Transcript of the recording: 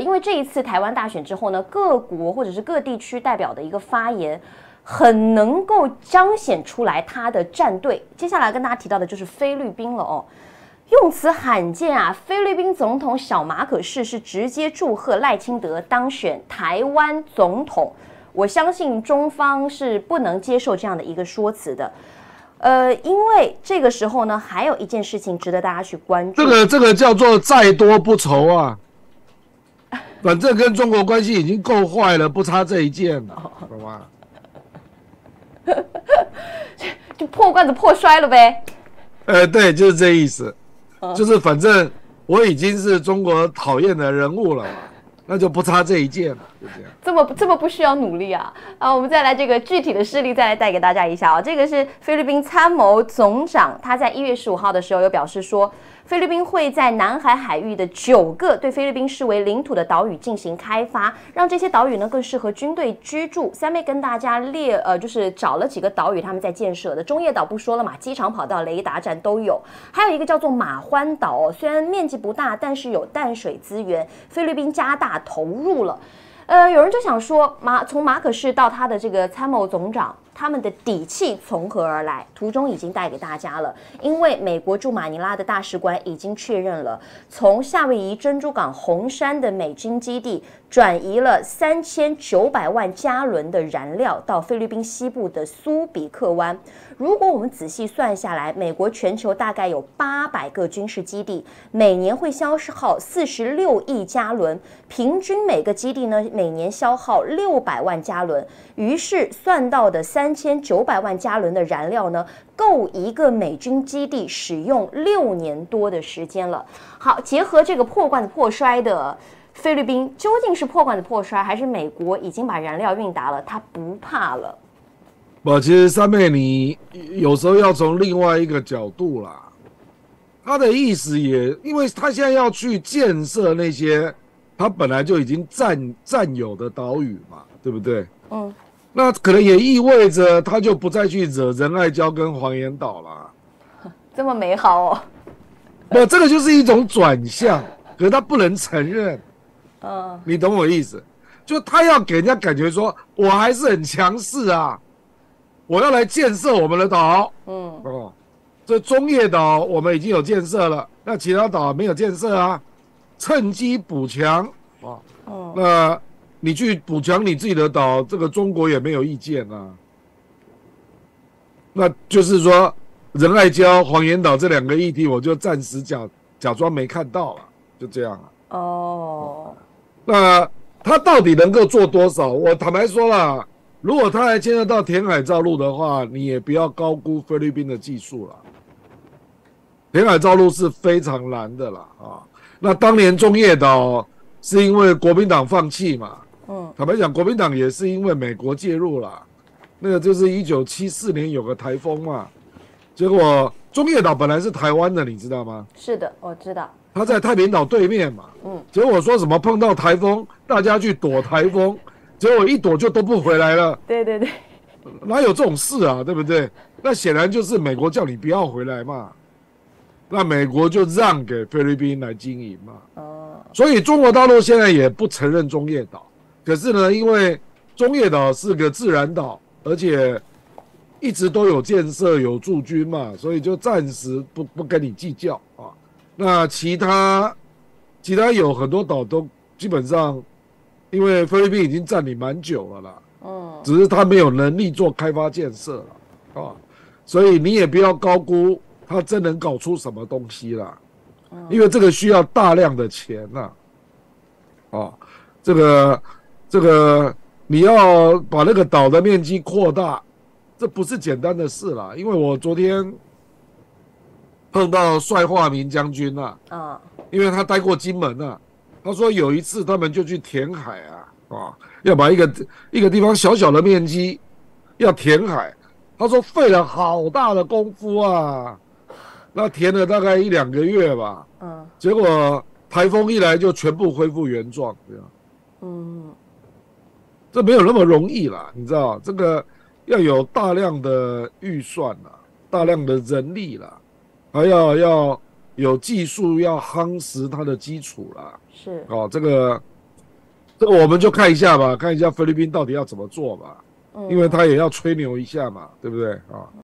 因为这一次台湾大选之后呢，各国或者是各地区代表的一个发言，很能够彰显出来他的战队。接下来跟大家提到的就是菲律宾了哦。 用词罕见啊！菲律宾总统小马可仕是直接祝贺赖清德当选台湾总统。我相信中方是不能接受这样的一个说辞的。因为这个时候呢，还有一件事情值得大家去关注。这个叫做再多不愁啊，反正跟中国关系已经够坏了，不差这一件了，懂吗？就破罐子破摔了呗。对，就是这意思。 就是反正我已经是中国讨厌的人物了，那就不差这一件了，就这样。这么不需要努力啊！啊，我们再来这个具体的事例，再来带给大家一下啊。这个是菲律宾参谋总长，他在1月15号的时候有表示说，菲律宾会在南海海域的9个对菲律宾视为领土的岛屿进行开发，让这些岛屿呢更适合军队居住。三妹跟大家列就是找了几个岛屿，他们在建设的中业岛不说了嘛，机场跑道、雷达站都有，还有一个叫做马欢岛哦，虽然面积不大，但是有淡水资源，菲律宾加大投入了。 有人就想说，从马可仕到他的这个参谋总长，他们的底气从何而来？图中已经带给大家了，因为美国驻马尼拉的大使馆已经确认了，从夏威夷珍珠港红山的美军基地转移了3900万加仑的燃料到菲律宾西部的苏比克湾。如果我们仔细算下来，美国全球大概有800个军事基地，每年会消耗46亿加仑，平均每个基地呢？ 每年消耗600万加仑，于是算到的3900万加仑的燃料呢，够一个美军基地使用6年多的时间了。好，结合这个破罐子破摔的菲律宾，究竟是破罐子破摔，还是美国已经把燃料运达了，他不怕了？不，其实三妹，你有时候要从另外一个角度啦，他的意思也，因为他现在要去建设那些。 他本来就已经占有的岛屿嘛，对不对？嗯，那可能也意味着他就不再去惹仁爱礁跟黄岩岛啦。这么美好哦！不，这个就是一种转向，可是他不能承认。嗯，你懂我意思？就他要给人家感觉说，我还是很强势啊，我要来建设我们的岛。嗯哦，这中业岛我们已经有建设了，那其他岛没有建设啊。 趁机补强啊！那你去补强你自己的岛，这个中国也没有意见啊。那就是说，仁爱礁、黄岩岛这2个议题，我就暂时假装没看到了，就这样了、啊。哦，那他到底能够做多少？我坦白说啦，如果他还牵涉到填海造陆的话，你也不要高估菲律宾的技术了。填海造陆是非常难的啦啊！ 那当年中业岛是因为国民党放弃嘛？嗯，坦白讲，国民党也是因为美国介入啦。那个就是1974年有个台风嘛，结果中业岛本来是台湾的，你知道吗？是的，我知道。他在太平岛对面嘛。嗯。结果说什么碰到台风，大家去躲台风，结果一躲就都不回来了。对对对。哪有这种事啊？对不对？那显然就是美国叫你不要回来嘛。 那美国就让给菲律宾来经营嘛，所以中国大陆现在也不承认中业岛，可是呢，因为中业岛是个自然岛，而且一直都有建设有驻军嘛，所以就暂时不跟你计较啊。那其他有很多岛都基本上，因为菲律宾已经占领蛮久了啦，嗯，只是他没有能力做开发建设了啊，所以你也不要高估。 他真能搞出什么东西啦？因为这个需要大量的钱呐、啊，哦，这个你要把那个岛的面积扩大，这不是简单的事啦。因为我昨天碰到帅化民将军呐，啊，因为他待过金门呐、啊，他说有一次他们就去填海啊，啊，要把一个地方小小的面积要填海，他说费了好大的功夫啊。 那填了大概1-2个月吧，嗯，结果台风一来就全部恢复原状，对吧？嗯，这没有那么容易啦，你知道，这个要有大量的预算啦，大量的人力啦，还要有技术要夯实它的基础啦。是哦，这个我们就看一下吧，看一下菲律宾到底要怎么做吧，因为他也要吹牛一下嘛，对不对啊？